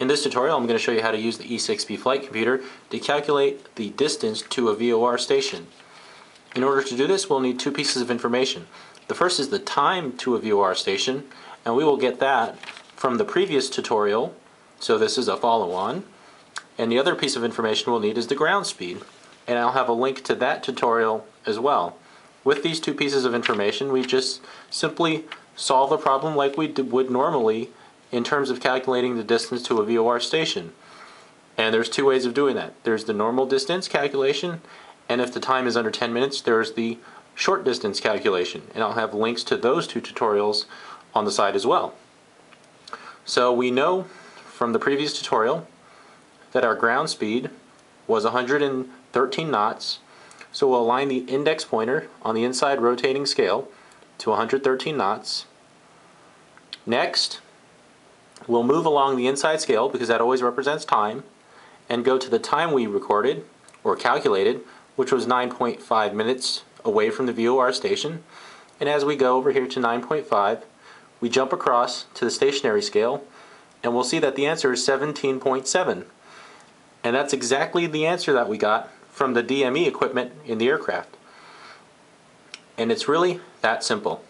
In this tutorial, I'm going to show you how to use the E6B flight computer to calculate the distance to a VOR station. In order to do this, we'll need two pieces of information. The first is the time to a VOR station, and we will get that from the previous tutorial, so this is a follow-on. And the other piece of information we'll need is the ground speed, and I'll have a link to that tutorial as well. With these two pieces of information, we just simply solve the problem like we would normally in terms of calculating the distance to a VOR station. And there's two ways of doing that. There's the normal distance calculation, and if the time is under 10 minutes, there's the short distance calculation. And I'll have links to those two tutorials on the side as well. So we know from the previous tutorial that our ground speed was 113 knots. So we'll align the index pointer on the inside rotating scale to 113 knots. Next, we'll move along the inside scale, because that always represents time, and go to the time we recorded or calculated, which was 9.5 minutes away from the VOR station. And as we go over here to 9.5, we jump across to the stationary scale, and we'll see that the answer is 17.7. And that's exactly the answer that we got from the DME equipment in the aircraft. And it's really that simple.